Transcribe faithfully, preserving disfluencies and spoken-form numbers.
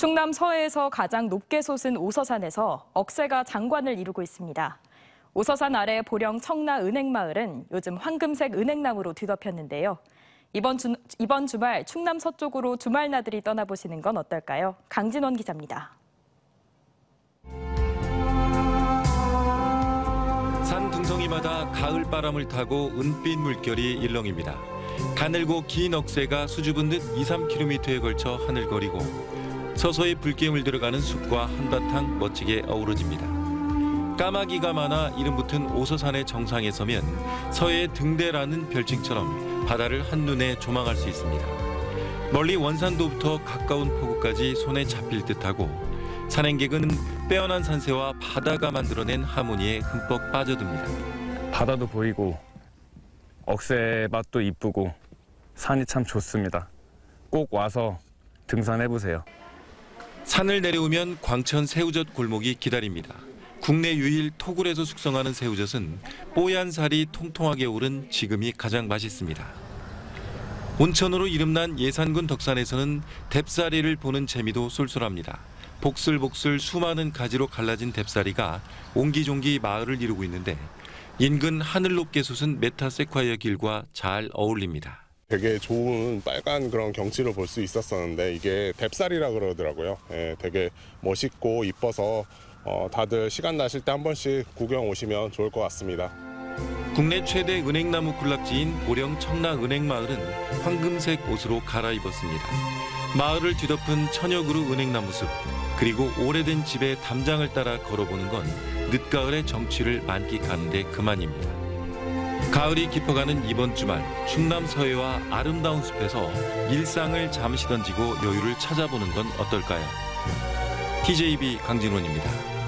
충남 서해에서 가장 높게 솟은 오서산에서 억새가 장관을 이루고 있습니다. 오서산 아래 보령 청라 은행마을은 요즘 황금색 은행나무로 뒤덮였는데요. 이번, 주, 이번 주말 충남 서쪽으로 주말 나들이 떠나보시는 건 어떨까요? 강진원 기자입니다. 산 등성이마다 가을 바람을 타고 은빛 물결이 일렁입니다. 가늘고 긴 억새가 수줍은 듯 이, 삼 킬로미터에 걸쳐 하늘거리고 서서히 붉게 물들어가는 숲과 한바탕 멋지게 어우러집니다. 까마귀가 많아 이름 붙은 오서산의 정상에 서면 서해의 등대라는 별칭처럼 바다를 한눈에 조망할 수 있습니다. 멀리 원산도부터 가까운 포구까지 손에 잡힐 듯하고 산행객은 빼어난 산세와 바다가 만들어낸 하모니에 흠뻑 빠져듭니다. 바다도 보이고 억새 맛도 이쁘고 산이 참 좋습니다. 꼭 와서 등산해보세요. 산을 내려오면 광천 새우젓 골목이 기다립니다. 국내 유일 토굴에서 숙성하는 새우젓은 뽀얀 살이 통통하게 오른 지금이 가장 맛있습니다. 온천으로 이름난 예산군 덕산에서는 뎁사리를 보는 재미도 쏠쏠합니다. 복슬복슬 수많은 가지로 갈라진 뎁사리가 옹기종기 마을을 이루고 있는데 인근 하늘 높게 솟은 메타세콰이어 길과 잘 어울립니다. 되게 좋은 빨간 그런 경치를 볼 수 있었었는데 이게 뎁살이라 그러더라고요. 예, 되게 멋있고 이뻐서 어, 다들 시간 나실 때 한 번씩 구경 오시면 좋을 것 같습니다. 국내 최대 은행나무 군락지인 보령 청라 은행마을은 황금색 옷으로 갈아입었습니다. 마을을 뒤덮은 천여 그루 은행나무 숲, 그리고 오래된 집의 담장을 따라 걸어보는 건 늦가을의 정취를 만끽하는 데 그만입니다. 가을이 깊어가는 이번 주말, 충남 서해와 아름다운 숲에서 일상을 잠시 던지고 여유를 찾아보는 건 어떨까요? 티제이비 강진원입니다.